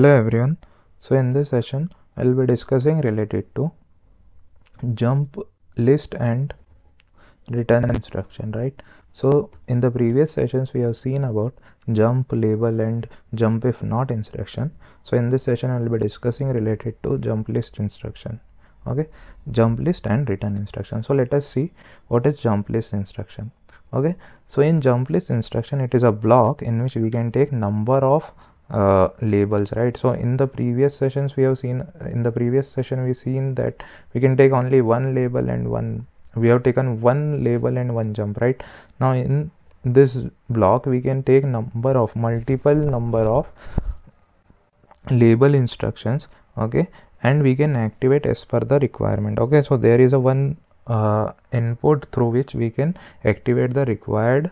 Hello everyone, so in this session I will be discussing related to jump list and return instruction, right? So in the previous sessions we have seen about jump, label and jump if not instruction. So in this session I will be discussing related to jump list instruction. Okay, jump list and return instruction. So let us see what is jump list instruction. Okay, so in jump list instruction it is a block in which we can take number of labels, right? So in the previous sessions we have seen, in the previous session we seen that we can take only one label and one, we have taken one label and one jump, right? Now in this block we can take number of, multiple number of label instructions, okay, and we can activate as per the requirement. Okay, so there is a one input through which we can activate the required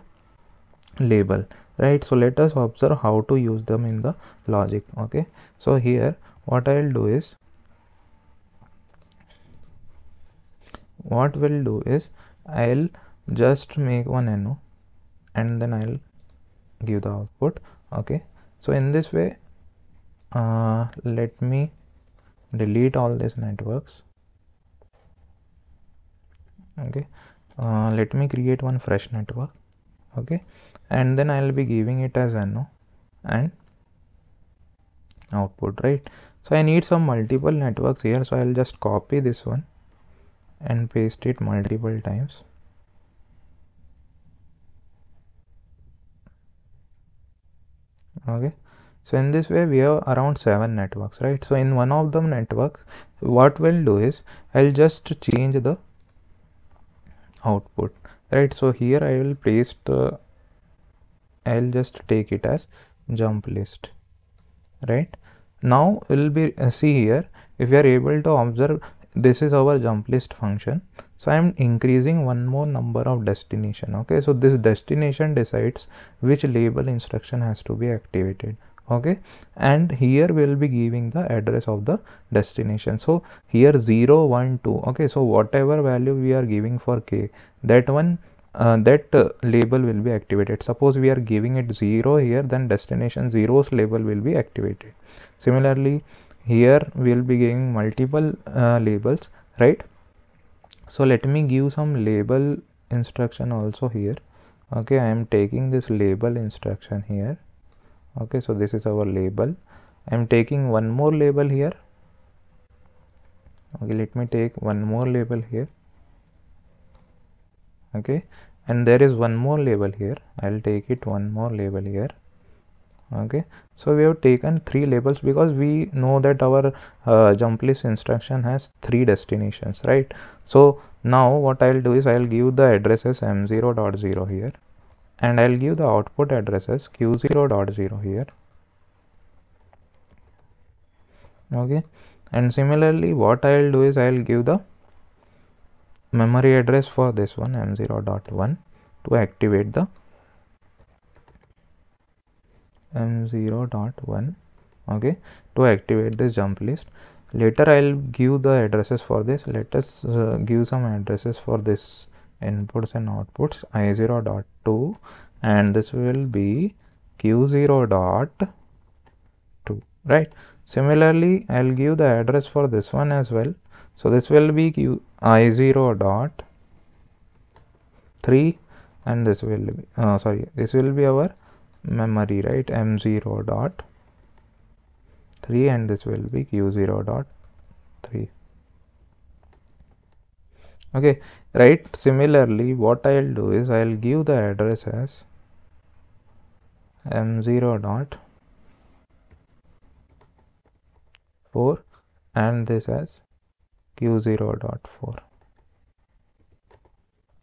label, right? So let us observe how to use them in the logic. Okay, so here what I will do is, I'll just make one NO and then I'll give the output. Okay, so in this way let me delete all these networks. Okay, let me create one fresh network. Okay, and then I will be giving it as NO and output, right? So I need some multiple networks here, so I will just copy this one and paste it multiple times. Okay, so in this way we have around 7 networks, right? So in one of the networks what we'll do is I'll just change the output, right? So here I will paste, I'll just take it as jump list, right? Now we'll be see here, if you are able to observe, this is our jump list function. So I am increasing one more number of destination. Okay, so this destination decides which label instruction has to be activated. Okay, and here we will be giving the address of the destination. So here 0 1 2. Okay, so whatever value we are giving for k, that one that label will be activated. Suppose we are giving it 0 here, then destination 0's label will be activated. Similarly here we will be giving multiple labels, right? So let me give some label instruction also here. Okay, I am taking this label instruction here. Okay, so this is our label. I am taking one more label here. Okay, let me take one more label here. Okay, and there is one more label here. I will take it one more label here. Okay, so we have taken 3 labels because we know that our jump list instruction has 3 destinations, right? So now what I will do is I will give the addresses m0.0 here, and I will give the output addresses q0.0 here. Okay, and similarly what I will do is I will give the memory address for this one m0.1 to activate the m0.1, okay, to activate this jump list. Later I will give the addresses for this. Let us give some addresses for this inputs and outputs, i0.2, and this will be q0.2, right? Similarly I will give the address for this one as well. So this will be i0.3, and this will be this will be our memory, right, m0.3, and this will be q0.3. Okay, right? Similarly what I will do is I will give the address as m0.4 and this as q0.4.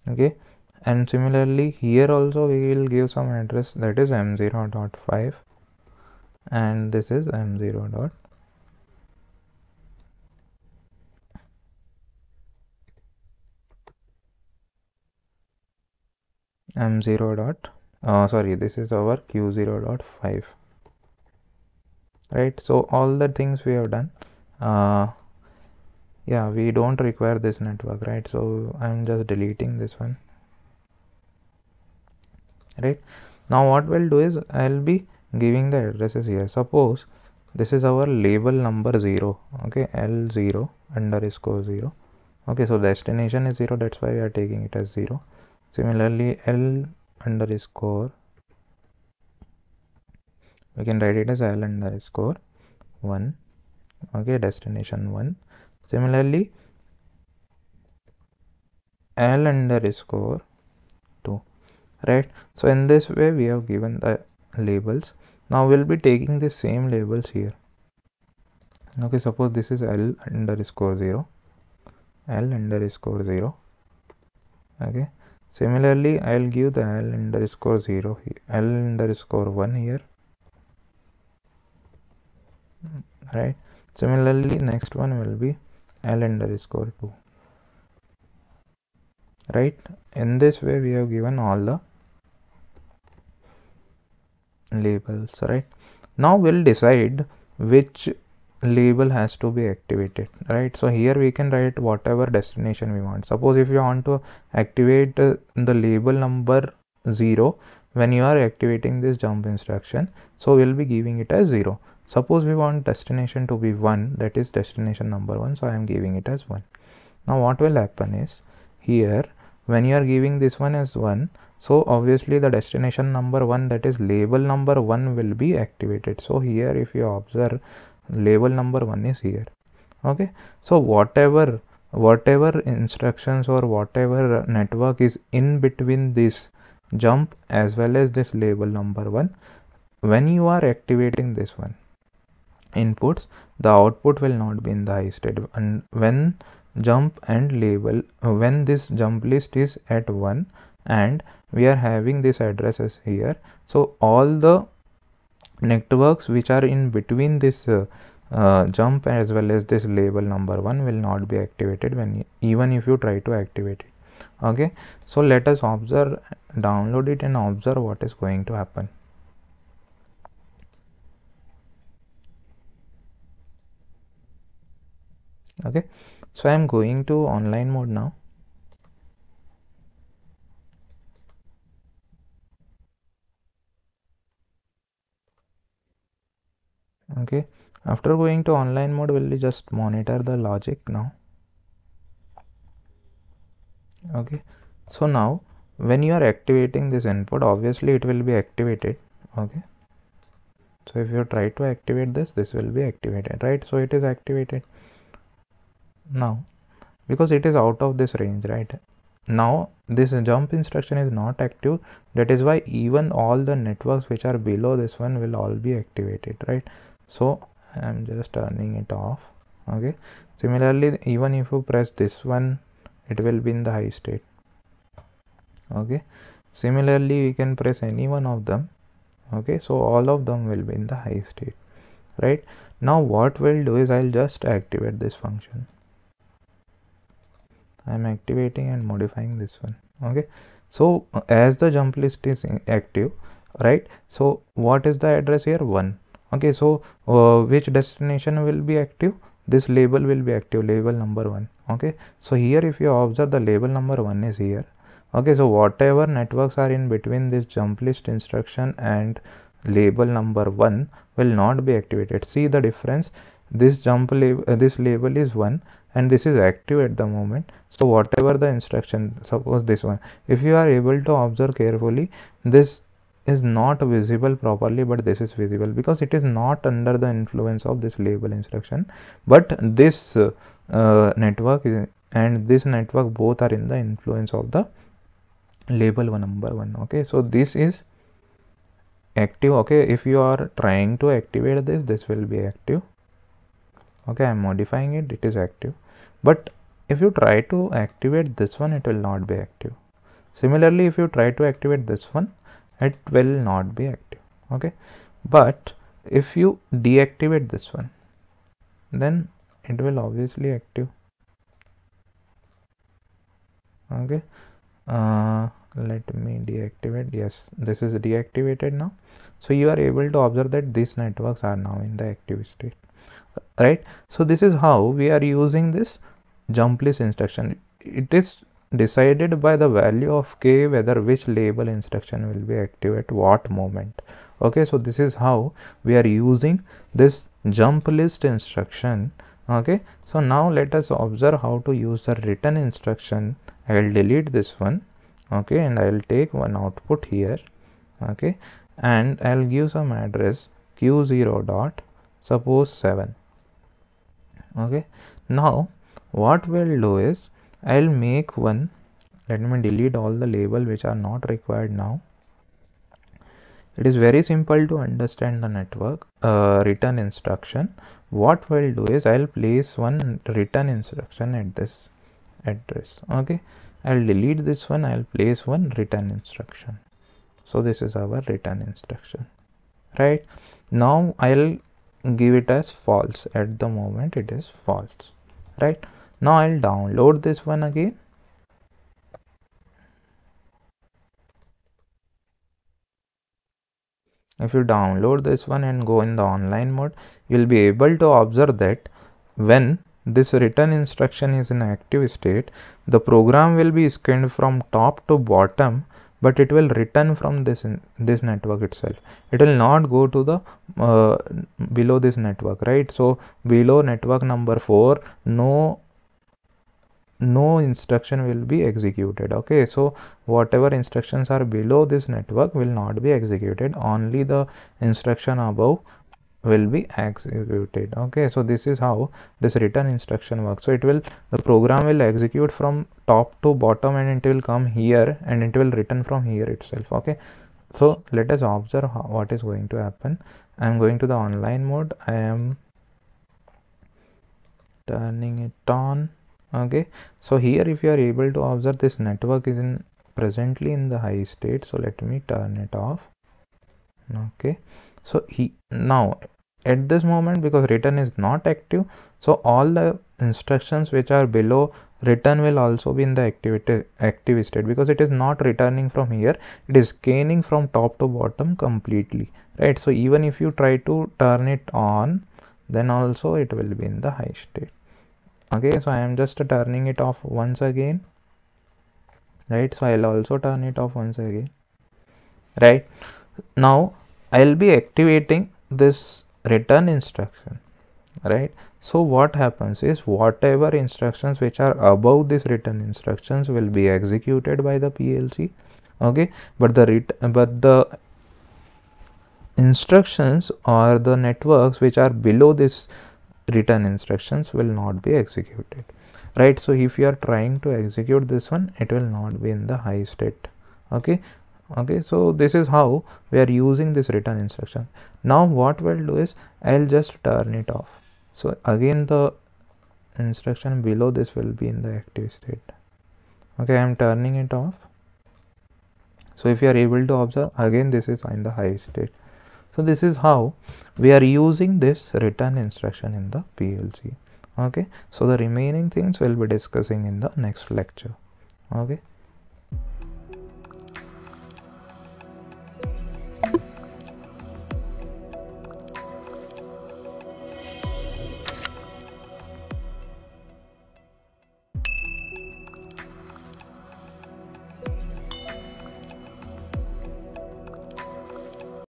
okay, and similarly here also we will give some address, that is m0.5 and this is this is our q0.5, right? So all the things we have done. yeah, we don't require this network, right? So I'm just deleting this one. Right, now what we'll do is I'll be giving the addresses here. Suppose this is our label number 0, okay, L0 underscore 0. Okay, so destination is 0, that's why we are taking it as 0. Similarly, L underscore, we can write it as L underscore 1, okay, destination 1. Similarly, L underscore 2, right? So in this way we have given the labels. Now we'll be taking the same labels here. Okay, suppose this is L underscore 0, L underscore 0. Okay, similarly I'll give the L underscore 0, L underscore 1 here, right? Similarly, next one will be L underscore 2, right? In this way we have given all the labels, right? Now we'll decide which label has to be activated, right? So here we can write whatever destination we want. Suppose if you want to activate the label number 0 when you are activating this jump instruction, so we'll be giving it as 0. Suppose we want destination to be 1, that is destination number 1, so I am giving it as 1. Now what will happen is, here when you are giving this one as 1, so obviously the destination number 1, that is label number 1, will be activated. So here if you observe, label number 1 is here. Okay, so whatever instructions or whatever network is in between this jump as well as this label number 1, when you are activating this one inputs, the output will not be in the high state. And when jump and label, when this jump list is at 1 and we are having these addresses here, so all the networks which are in between this jump as well as this label number 1 will not be activated when, even if you try to activate it. Okay, so let us observe, download it and observe what is going to happen. Okay, so I am going to online mode now. Okay, after going to online mode, we'll just monitor the logic now. Okay, so now when you are activating this input, obviously it will be activated. Okay, so if you try to activate this, this will be activated, right? So it is activated now because it is out of this range, right? Now this jump instruction is not active, that is why even all the networks which are below this one will all be activated, right? So I am just turning it off. Okay, similarly, even if you press this one, it will be in the high state. Okay, similarly, we can press any one of them. Okay, so all of them will be in the high state, right? Now what we'll do is I'll just activate this function. I'm activating and modifying this one. Okay, so as the jump list is active, right? So what is the address here? 1. Okay, so which destination will be active? This label will be active, label number 1. Okay, so here if you observe, the label number 1 is here. Okay, so whatever networks are in between this jump list instruction and label number 1 will not be activated. See the difference? This this label is 1 and this is active at the moment. So whatever the instruction, suppose this one, if you are able to observe carefully, this is not visible properly, but this is visible because it is not under the influence of this label instruction, but this network and this network both are in the influence of the label number 1. Okay, so this is active. Okay, if you are trying to activate this, this will be active. Okay, I am modifying it, it is active. But if you try to activate this one, it will not be active. Similarly, if you try to activate this one, it will not be active. Okay, but if you deactivate this one, then it will obviously active. Okay, let me deactivate. Yes, this is deactivated now. So you are able to observe that these networks are now in the active state. right? So this is how we are using this jump list instruction. It is decided by the value of k whether which label instruction will be active at what moment. Okay, so this is how we are using this jump list instruction. Okay, so now let us observe how to use the return instruction. I will delete this one, okay, and I will take one output here, okay, and I will give some address q0 dot suppose 7. Okay, now what we'll do is I'll make one, let me delete all the label which are not required now. It is very simple to understand the network return instruction. What we'll do is I'll place one return instruction at this address. Okay, I'll delete this one, I'll place one return instruction. So this is our return instruction, right? Now I'll give it as false. At the moment it is false, right? Now I'll download this one again. If you download this one and go in the online mode, you'll be able to observe that when this return instruction is in active state, the program will be scanned from top to bottom, but it will return from this network itself. It will not go to the below this network, right? So below network number 4, no instruction will be executed. Okay, so whatever instructions are below this network will not be executed, only the instruction above will be executed. Okay, so this is how this return instruction works. So it will, the program will execute from top to bottom, and it will come here and it will return from here itself. Okay, so let us observe what is going to happen. I am going to the online mode, I am turning it on. Okay, so here if you are able to observe, this network is in presently in the high state, so let me turn it off. Okay, so now at this moment, because return is not active, so all the instructions which are below return will also be in the active state, because it is not returning from here, it is scanning from top to bottom completely, right? So even if you try to turn it on, then also it will be in the high state. Okay, so I am just turning it off once again, right? So I'll also turn it off once again, right? Now I'll be activating this return instruction, right? So what happens is whatever instructions which are above this return instructions will be executed by the PLC. Okay, but the instructions or the networks which are below this return instructions will not be executed, right? So if you are trying to execute this one, it will not be in the high state. Okay, so this is how we are using this return instruction. Now what we'll do is I'll just turn it off, so again the instruction below this will be in the active state. Okay, I'm turning it off, so if you are able to observe, again this is in the high state. So this is how we are using this return instruction in the PLC. Okay, so the remaining things we'll be discussing in the next lecture. Okay.